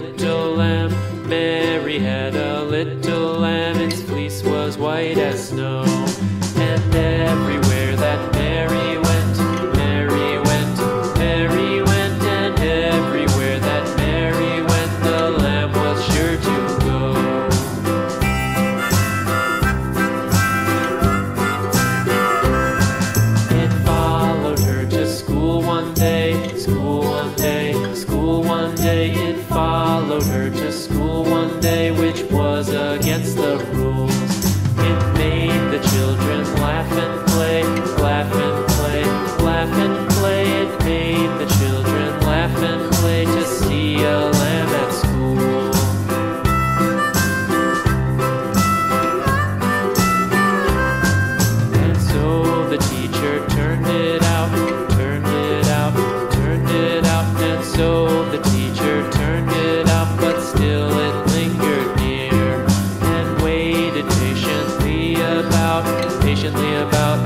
little lamb. Mary had a little lamb, its fleece was white as snow. And everywhere that Mary went, and everywhere that Mary went, the lamb was sure to go. It followed her to school one day, school one day, school one day. It followed her to school one day, which was against the rules. It made the children laugh and play, laugh and play, laugh and play. It made the children laugh and play to see a lamb at school. And so the teacher turned it out, turned it out, turned it out. And so the teacher turned it out, but still it lingered near, and waited patiently about, patiently about,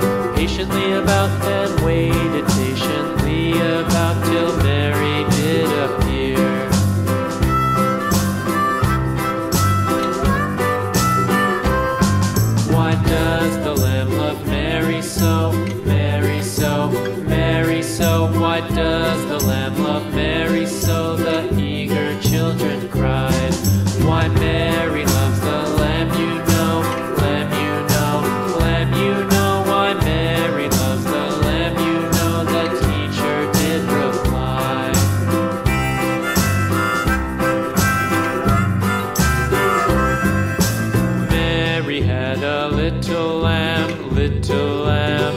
and waited patiently about till Mary did appear. Why does the lamb love Mary so, Mary so, Mary so? Why does the lamb love Mary so? The eager children cried. Why Mary loves the lamb, you know. Little lamb,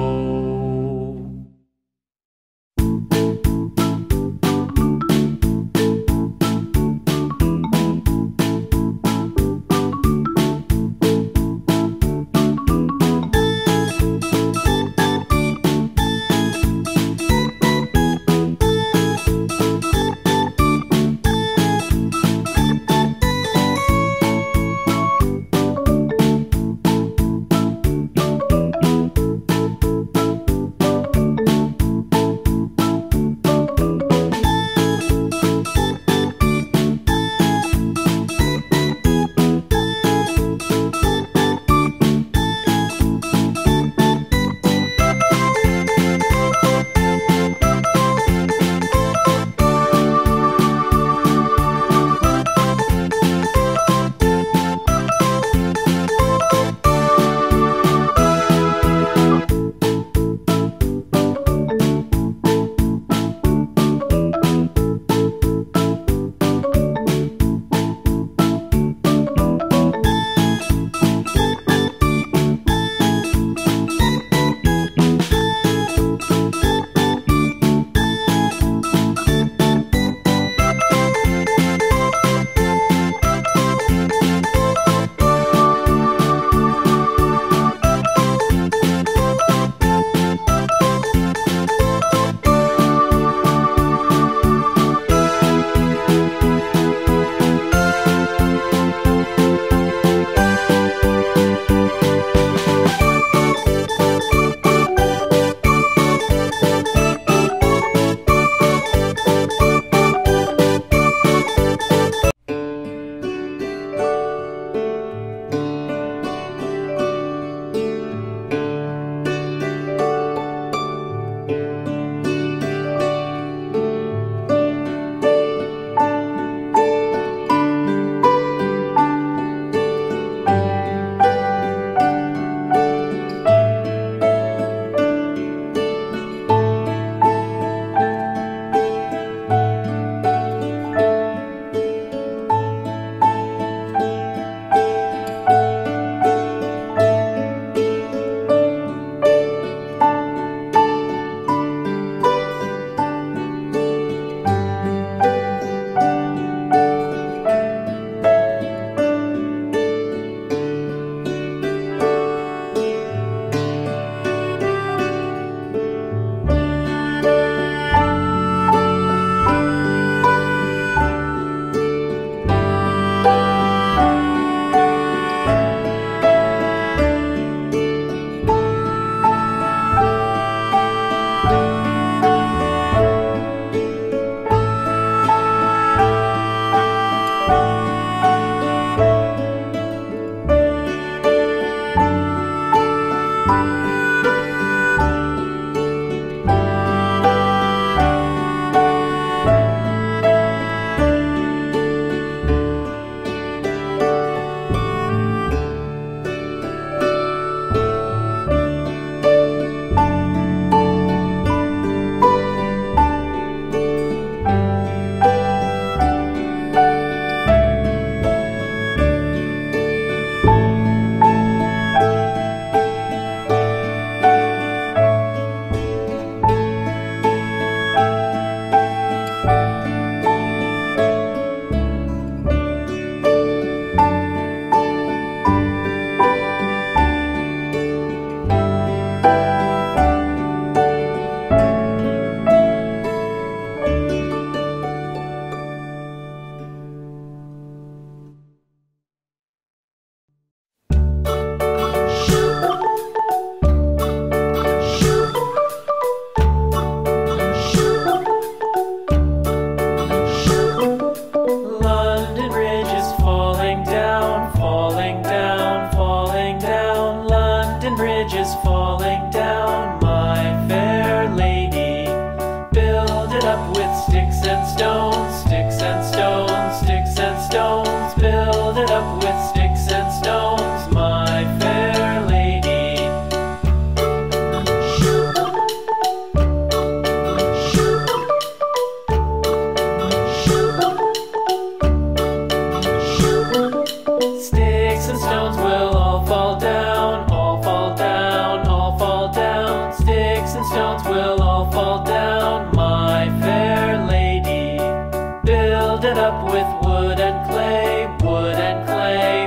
up with wood and clay, wood and clay.